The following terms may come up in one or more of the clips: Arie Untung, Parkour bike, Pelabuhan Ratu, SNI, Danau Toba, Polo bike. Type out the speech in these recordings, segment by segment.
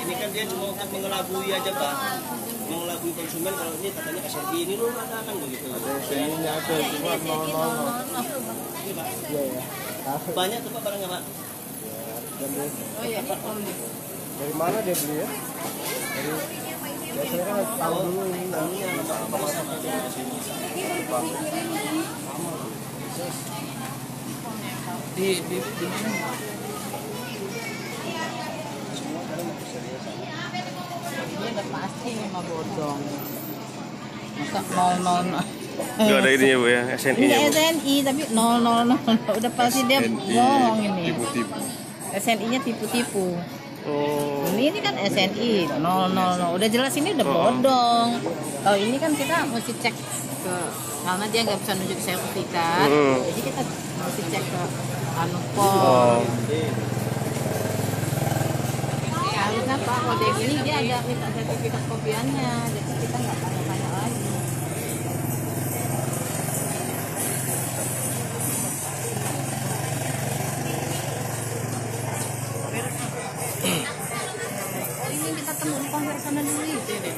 Ini kan dia cuma kan mengelabui aja Pak, mengelabui konsumen kalau ini katanya SNI ini lu katakan begitu. SNI-nya ada cuma Ini Pak. Banyak tuh Pak barangnya Pak. Oh iya ini Om. Dari mana dia beli ya? Dari biasanya kan tahu dulu ini namanya apa sama sini. Di mana? Ini udah pasti memang bodong. Masa 000. Enggak ada ininya Bu ya, SNI. Ini SNI tapi 000. Udah pasti dia bohong ini. Tipu-tipu. SNI-nya tipu-tipu. Oh. Ini kan SNI 000. Udah jelas ini udah bodong. Kalau ini kan kita mesti cek ke karena dia nggak bisa nunjuk sertifikat. Jadi kita mesti cek ke Anupom. Harusnya Pak, kalau yang ini dia ada minta sertifikat kopiannya, jadi kita nggak tanya-tanya lagi. Ini kita temuin konversannya dulu itu ya, Dek.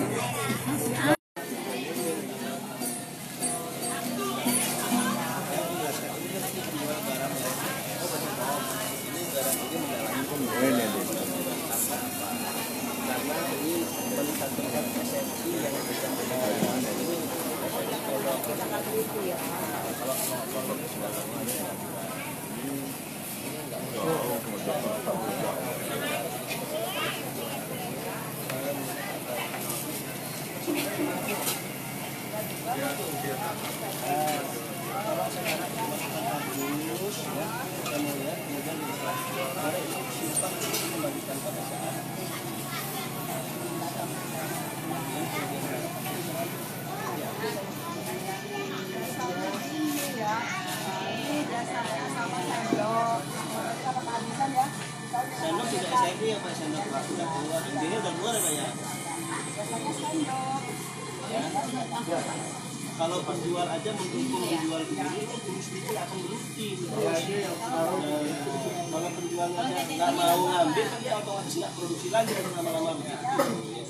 Kalau penjual aja mendukung penjual begini itu sedikit akan berhenti. Kalau penjual aja nggak mau ngambil kan dia otomatis nggak produksi lagi dan lama-lama begitu.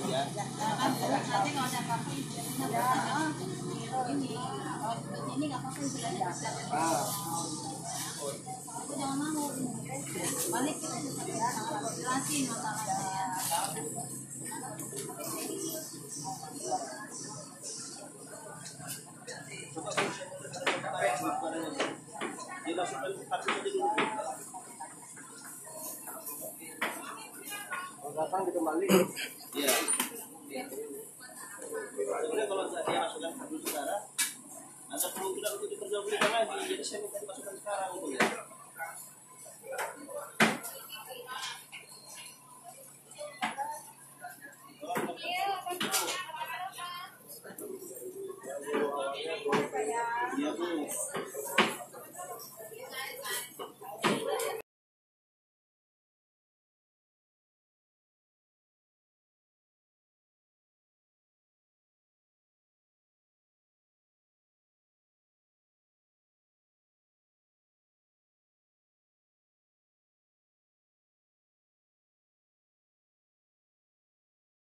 Ya. Nanti kalau ada pakai ini nggak pakai belanja. Aku jangan mau balik kita juga jelasin masalahnya. Datang dikembali. Iya.